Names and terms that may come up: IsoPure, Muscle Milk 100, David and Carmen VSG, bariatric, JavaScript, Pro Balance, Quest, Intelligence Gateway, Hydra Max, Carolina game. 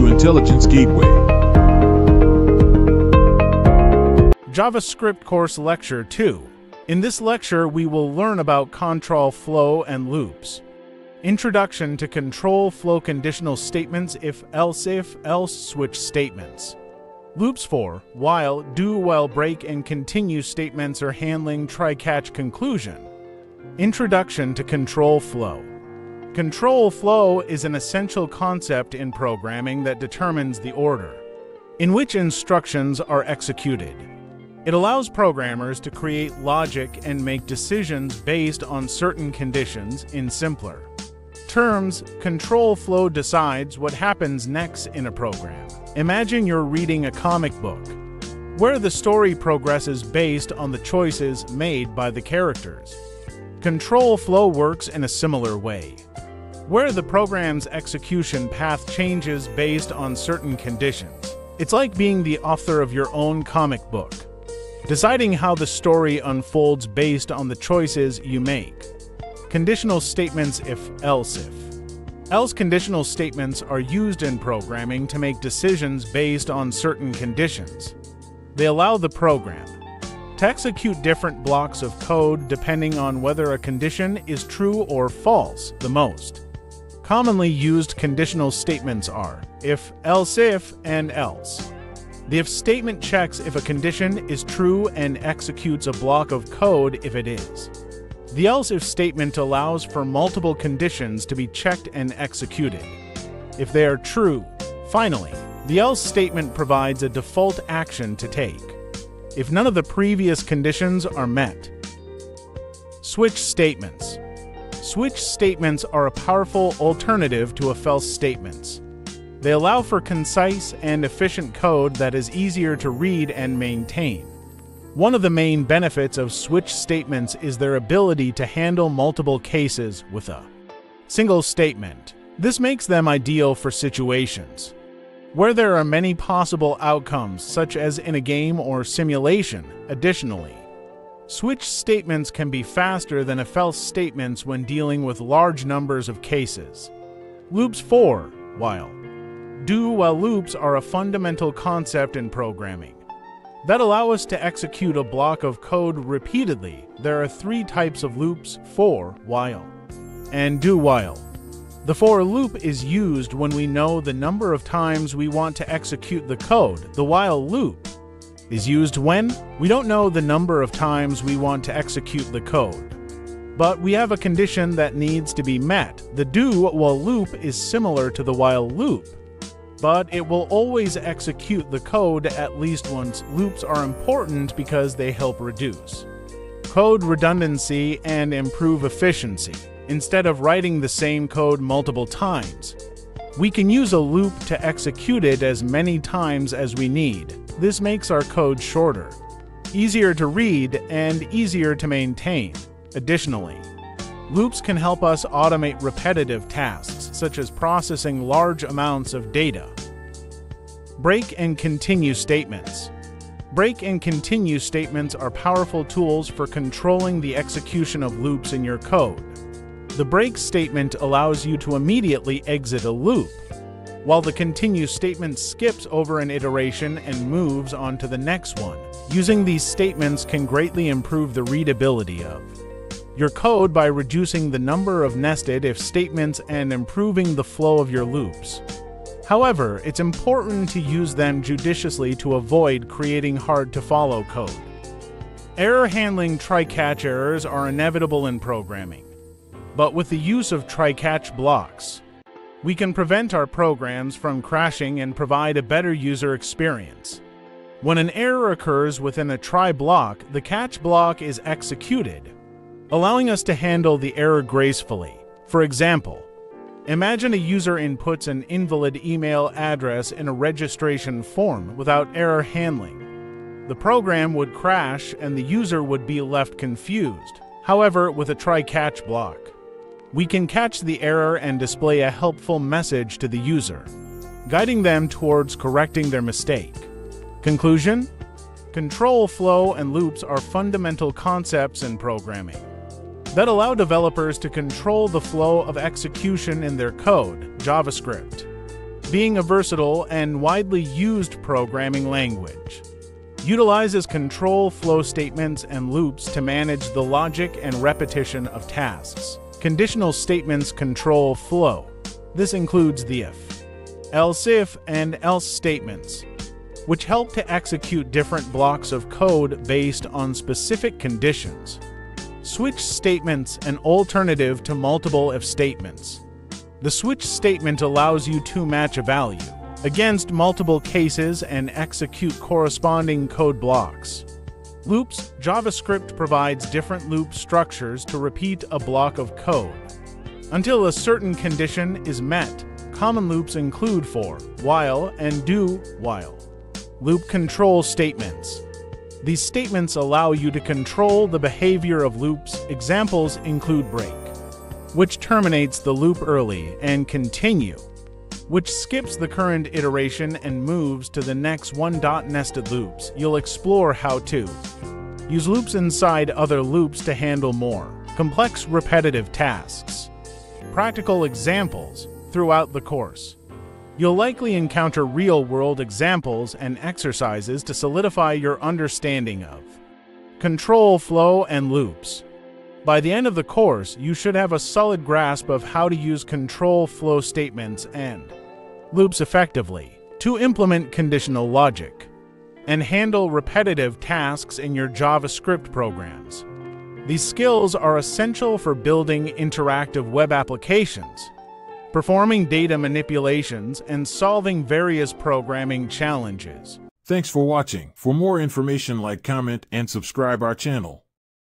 to Intelligence Gateway. JavaScript course lecture 2. In this lecture, we will learn about control flow and loops. Introduction to control flow conditional statements, if else switch statements. Loops for while, do while break, and continue statements are handling try-catch conclusion. Introduction to control flow. Control flow is an essential concept in programming that determines the order in which instructions are executed. It allows programmers to create logic and make decisions based on certain conditions. In simpler terms, control flow decides what happens next in a program. Imagine you're reading a comic book, where the story progresses based on the choices made by the characters. Control flow works in a similar way, where the program's execution path changes based on certain conditions. It's like being the author of your own comic book, deciding how the story unfolds based on the choices you make. Conditional statements, if else conditional statements are used in programming to make decisions based on certain conditions. They allow the program to execute different blocks of code depending on whether a condition is true or false. The most commonly used conditional statements are if, else if, and else. The if statement checks if a condition is true and executes a block of code if it is. The else-if statement allows for multiple conditions to be checked and executed if they are true. Finally, the else statement provides a default action to take if none of the previous conditions are met. Switch statements. Switch statements are a powerful alternative to if-else statements. They allow for concise and efficient code that is easier to read and maintain. One of the main benefits of switch statements is their ability to handle multiple cases with a single statement. This makes them ideal for situations where there are many possible outcomes, such as in a game or simulation. Additionally, switch statements can be faster than if-else statements when dealing with large numbers of cases. Loops for while, do while loops are a fundamental concept in programming that allow us to execute a block of code repeatedly. There are three types of loops: for, while, and do while. The for loop is used when we know the number of times we want to execute the code. The while loop is used when we don't know the number of times we want to execute the code, but we have a condition that needs to be met. The do while loop is similar to the while loop, but it will always execute the code at least once. Loops are important because they help reduce code redundancy and improve efficiency. Instead of writing the same code multiple times, we can use a loop to execute it as many times as we need. This makes our code shorter, easier to read, and easier to maintain. Additionally, loops can help us automate repetitive tasks, such as processing large amounts of data. Break and continue statements. Break and continue statements are powerful tools for controlling the execution of loops in your code. The break statement allows you to immediately exit a loop, while the continue statement skips over an iteration and moves on to the next one. Using these statements can greatly improve the readability of your code by reducing the number of nested if statements and improving the flow of your loops. However, it's important to use them judiciously to avoid creating hard-to-follow code. Error handling. Try-catch errors are inevitable in programming, but with the use of try-catch blocks, we can prevent our programs from crashing and provide a better user experience. When an error occurs within a try block, the catch block is executed, allowing us to handle the error gracefully. For example, imagine a user inputs an invalid email address in a registration form. Without error handling, the program would crash and the user would be left confused. However, with a try-catch block, we can catch the error and display a helpful message to the user, guiding them towards correcting their mistake. Conclusion: control flow and loops are fundamental concepts in programming that allow developers to control the flow of execution in their code. JavaScript being a versatile and widely used programming language. Utilizes control flow statements and loops to manage the logic and repetition of tasks. Conditional statements control flow. This includes the if, else if, and else statements, which help to execute different blocks of code based on specific conditions. Switch statements, an alternative to multiple if statements. The switch statement allows you to match a value against multiple cases and execute corresponding code blocks. Loops. JavaScript provides different loop structures to repeat a block of code until a certain condition is met. Common loops include for, while, and do while. Loop control statements. These statements allow you to control the behavior of loops. Examples include break, which terminates the loop early, and continue, which skips the current iteration and moves to the next one. Nested loops. You'll explore how to use loops inside other loops to handle more complex repetitive tasks. Practical examples. Throughout the course, you'll likely encounter real-world examples and exercises to solidify your understanding of control flow and loops. By the end of the course, you should have a solid grasp of how to use control flow statements and loops effectively to implement conditional logic and handle repetitive tasks in your JavaScript programs. These skills are essential for building interactive web applications, performing data manipulations, and solving various programming challenges. Thanks for watching. For more information, like, comment, and subscribe our channel.